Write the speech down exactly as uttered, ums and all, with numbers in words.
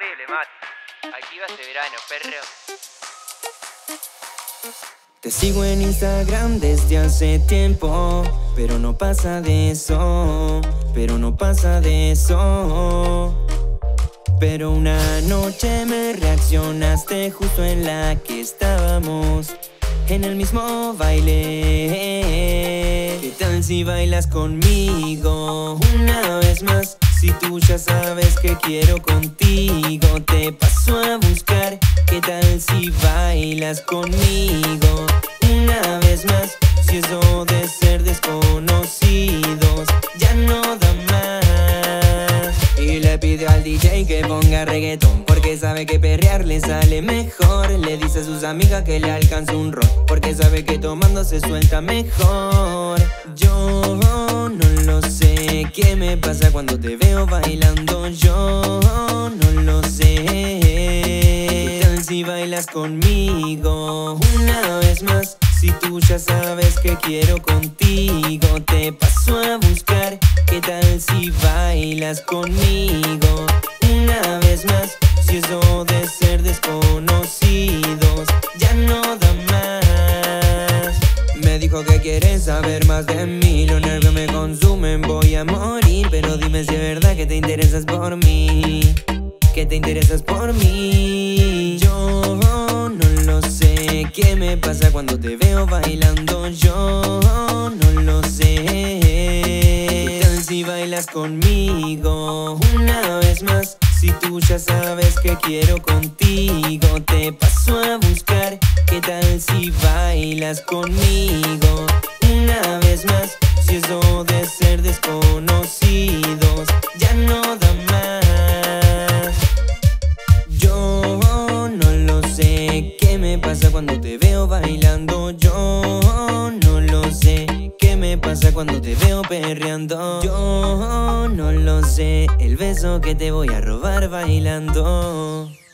horrible, Mati. Aquí va este verano, perro. Te sigo en Instagram desde hace tiempo, pero no pasa de eso, pero no pasa de eso. Pero una noche me reaccionaste justo en la que estábamos, en el mismo baile. ¿Qué tal si bailas conmigo una vez más? Si tú ya sabes que quiero contigo, te paso a buscar. ¿Qué tal si bailas conmigo una vez más? Si eso de ser desconocidos ya no da más. Y le pide al D J que ponga reggaetón, porque sabe que perrear le sale mejor. Le dice a sus amigas que le alcance un ron, porque sabe que tomando se suelta mejor. Yo no lo sé, ¿qué me pasa cuando te veo bailando? Yo no lo sé. ¿Qué tal si bailas conmigo una vez más? Si tú ya sabes que quiero contigo, te paso a buscar. ¿Qué tal si bailas conmigo una vez más? Si eso de ser desconocidos ya no da más. Me dijo que quieres saber más de mí, los nervios me consumen, voy a morir. Pero dime si es verdad que te interesas por mí, que te interesas por mí. Yo no lo sé, ¿qué me pasa cuando te veo bailando? Yo no lo sé. ¿Qué tal si bailas conmigo una vez más? Si tú ya sabes que quiero contigo, te paso a buscar. ¿Qué tal si bailas conmigo una vez más? Si eso de ser desconocidos ya no da más. Yo no lo sé, ¿qué me pasa cuando te veo bailando? Yo no lo sé, ¿qué me pasa cuando te veo perreando? Yo no lo sé, el beso que te voy a robar bailando.